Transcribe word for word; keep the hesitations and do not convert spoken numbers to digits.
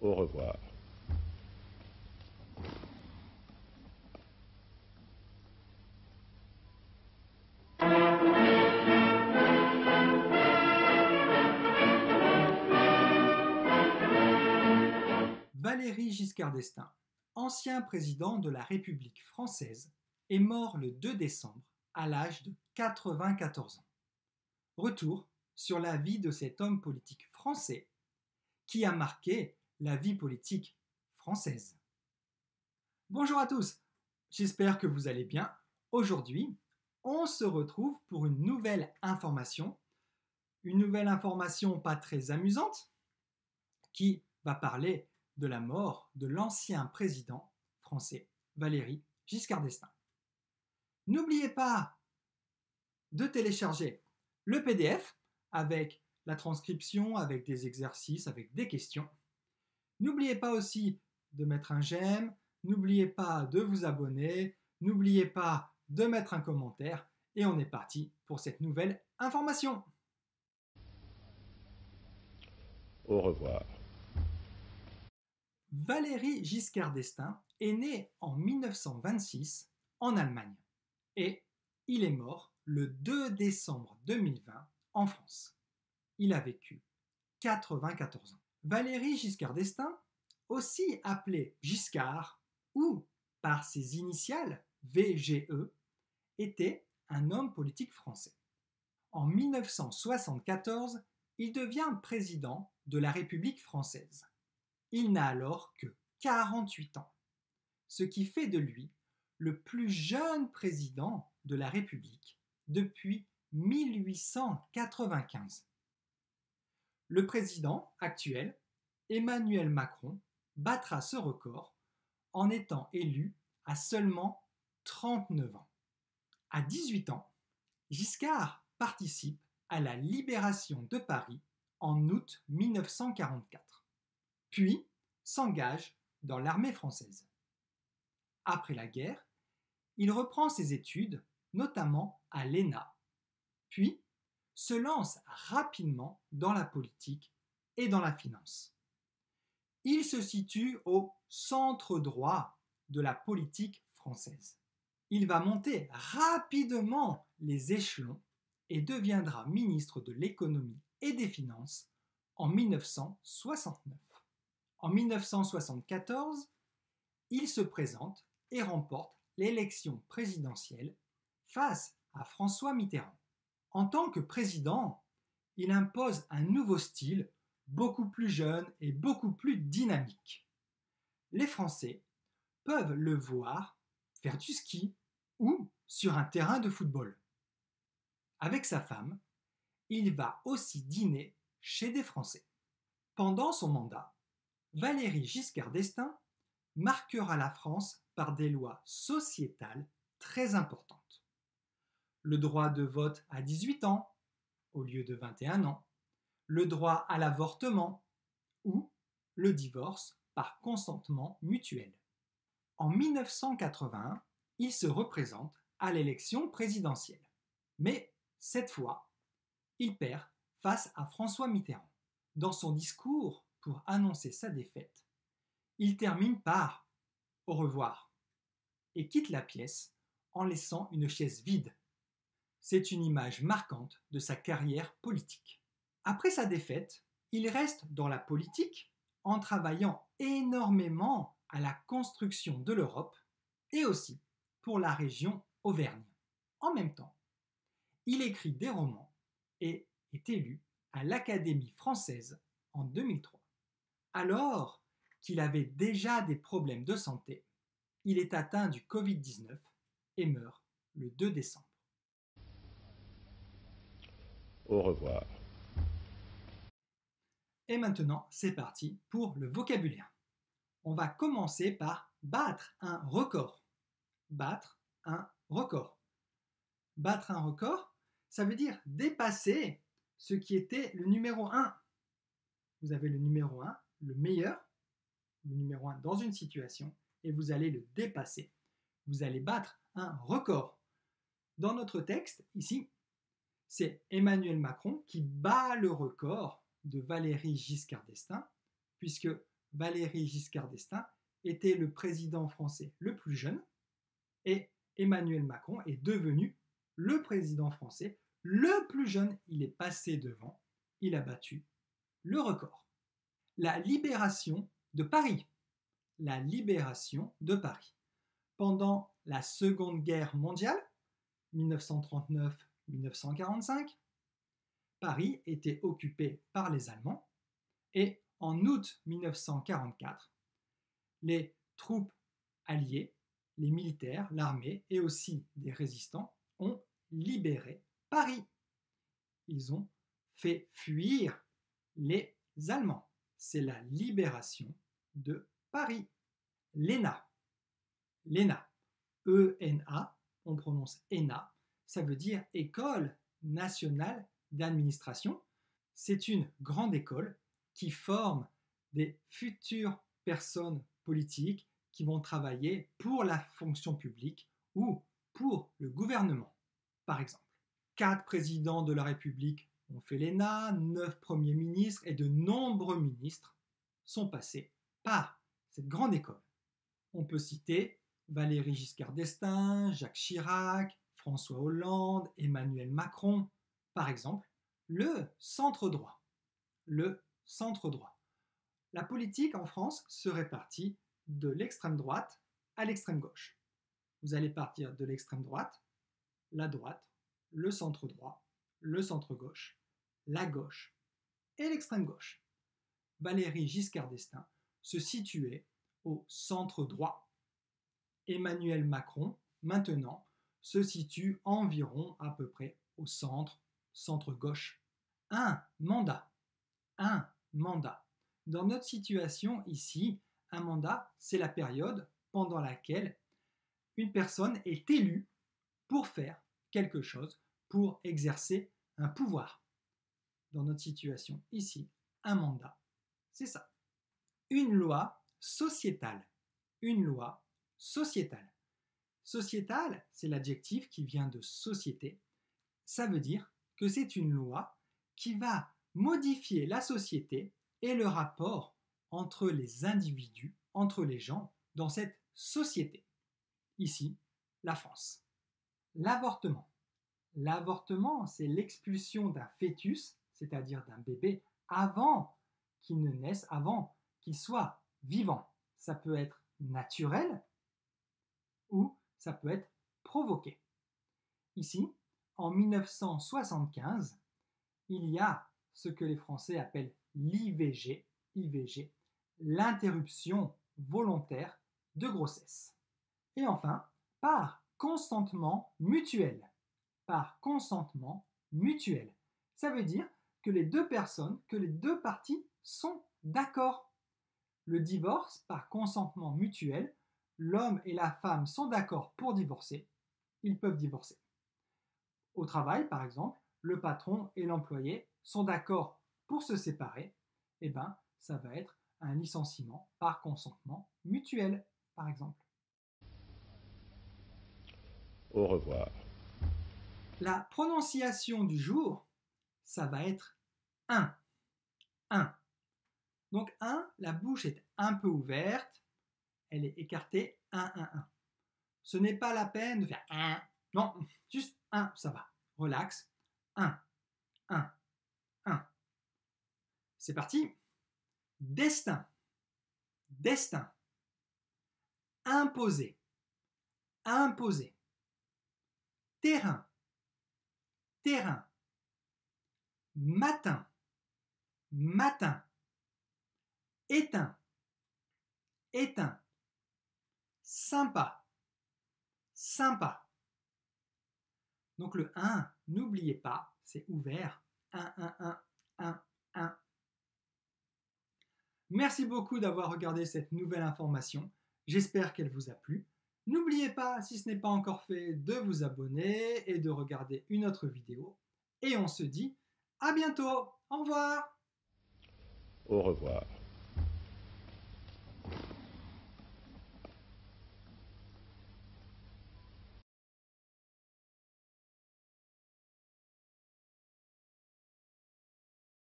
Au revoir. Valéry Giscard d'Estaing, ancien président de la République française, est mort le deux décembre à l'âge de quatre-vingt-quatorze ans. Retour sur la vie de cet homme politique français qui a marqué la vie politique française. Bonjour à tous, j'espère que vous allez bien. Aujourd'hui, on se retrouve pour une nouvelle information, une nouvelle information pas très amusante, qui va parler de la mort de l'ancien président français Valéry Giscard d'Estaing. N'oubliez pas de télécharger le P D F avec la transcription, avec des exercices, avec des questions. N'oubliez pas aussi de mettre un j'aime, n'oubliez pas de vous abonner, n'oubliez pas de mettre un commentaire et on est parti pour cette nouvelle information. Au revoir. Valéry Giscard d'Estaing est né en mille neuf cent vingt-six en Allemagne et il est mort le deux décembre deux mille vingt en France. Il a vécu quatre-vingt-quatorze ans. Valéry Giscard d'Estaing, aussi appelé Giscard ou par ses initiales V G E, était un homme politique français. En mille neuf cent soixante-quatorze, il devient président de la République française. Il n'a alors que quarante-huit ans, ce qui fait de lui le plus jeune président de la République depuis mille huit cent quatre-vingt-quinze. Le président actuel, Emmanuel Macron, battra ce record en étant élu à seulement trente-neuf ans. À dix-huit ans, Giscard participe à la libération de Paris en août mille neuf cent quarante-quatre. Puis s'engage dans l'armée française. Après la guerre, il reprend ses études, notamment à l'E N A, puis se lance rapidement dans la politique et dans la finance. Il se situe au centre droit de la politique française. Il va monter rapidement les échelons et deviendra ministre de l'économie et des finances en mille neuf cent soixante-neuf. En mille neuf cent soixante-quatorze, il se présente et remporte l'élection présidentielle face à François Mitterrand. En tant que président, il impose un nouveau style, beaucoup plus jeune et beaucoup plus dynamique. Les Français peuvent le voir faire du ski ou sur un terrain de football. Avec sa femme, il va aussi dîner chez des Français. Pendant son mandat, Valéry Giscard d'Estaing marquera la France par des lois sociétales très importantes. Le droit de vote à dix-huit ans, au lieu de vingt et un ans, le droit à l'avortement ou le divorce par consentement mutuel. En mille neuf cent quatre-vingt-un, il se représente à l'élection présidentielle. Mais cette fois, il perd face à François Mitterrand. Dans son discours, pour annoncer sa défaite, il termine par « Au revoir » et quitte la pièce en laissant une chaise vide. C'est une image marquante de sa carrière politique. Après sa défaite, il reste dans la politique en travaillant énormément à la construction de l'Europe et aussi pour la région Auvergne. En même temps, il écrit des romans et est élu à l'Académie française en deux mille trois. Alors qu'il avait déjà des problèmes de santé, il est atteint du Covid dix-neuf et meurt le deux décembre. Au revoir. Et maintenant, c'est parti pour le vocabulaire. On va commencer par battre un record. Battre un record. Battre un record, ça veut dire dépasser ce qui était le numéro un. Vous avez le numéro un. Le meilleur, le numéro un dans une situation, et vous allez le dépasser. Vous allez battre un record. Dans notre texte, ici, c'est Emmanuel Macron qui bat le record de Valéry Giscard d'Estaing, puisque Valéry Giscard d'Estaing était le président français le plus jeune et Emmanuel Macron est devenu le président français le plus jeune. Il est passé devant, il a battu le record. La libération de Paris. La libération de Paris. Pendant la Seconde Guerre mondiale, mille neuf cent trente-neuf à mille neuf cent quarante-cinq, Paris était occupé par les Allemands et en août mille neuf cent quarante-quatre, les troupes alliées, les militaires, l'armée et aussi des résistants ont libéré Paris. Ils ont fait fuir les Allemands. C'est la libération de Paris. L'E N A. L'E N A. E N A. On prononce E N A. Ça veut dire École nationale d'administration. C'est une grande école qui forme des futures personnes politiques qui vont travailler pour la fonction publique ou pour le gouvernement, par exemple. Quatre présidents de la République ont fait l'E N A, neuf premiers ministres et de nombreux ministres sont passés par cette grande école. On peut citer Valéry Giscard d'Estaing, Jacques Chirac, François Hollande, Emmanuel Macron, par exemple. Le centre droit. Le centre droit. La politique en France se répartit de l'extrême droite à l'extrême gauche. Vous allez partir de l'extrême droite, la droite, le centre droit, le centre gauche, la gauche et l'extrême gauche. Valéry Giscard d'Estaing se situait au centre droit. Emmanuel Macron, maintenant, se situe environ à peu près au centre, centre gauche. Un mandat. Un mandat. Dans notre situation ici, un mandat, c'est la période pendant laquelle une personne est élue pour faire quelque chose, pour exercer un pouvoir. Dans notre situation ici, un mandat, c'est ça. Une loi sociétale. Une loi sociétale. Sociétale, c'est l'adjectif qui vient de société. Ça veut dire que c'est une loi qui va modifier la société et le rapport entre les individus, entre les gens, dans cette société. Ici, la France. L'avortement. L'avortement, c'est l'expulsion d'un fœtus, c'est-à-dire d'un bébé, avant qu'il ne naisse, avant qu'il soit vivant. Ça peut être naturel ou ça peut être provoqué. Ici, en mille neuf cent soixante-quinze, il y a ce que les Français appellent l'I V G, I V G, l'interruption volontaire de grossesse. Et enfin, par consentement mutuel. Par consentement mutuel. Ça veut dire que les deux personnes, que les deux parties sont d'accord. Le divorce par consentement mutuel, l'homme et la femme sont d'accord pour divorcer, ils peuvent divorcer. Au travail, par exemple, le patron et l'employé sont d'accord pour se séparer, eh ben, ça va être un licenciement par consentement mutuel, par exemple. Au revoir. La prononciation du jour, ça va être un. un. Donc un, la bouche est un peu ouverte, elle est écartée, un, un, un. Ce n'est pas la peine de faire un, non, juste un, ça va. Relax, un, un, un. C'est parti. Destin, destin. Imposer, imposer. Terrain, terrain. Matin, matin. Éteint, éteint. Sympa, sympa. Donc le un, n'oubliez pas, c'est ouvert. un, un, un, un, un. Merci beaucoup d'avoir regardé cette nouvelle information. J'espère qu'elle vous a plu. N'oubliez pas, si ce n'est pas encore fait, de vous abonner et de regarder une autre vidéo. Et on se dit à bientôt. Au revoir. Au revoir.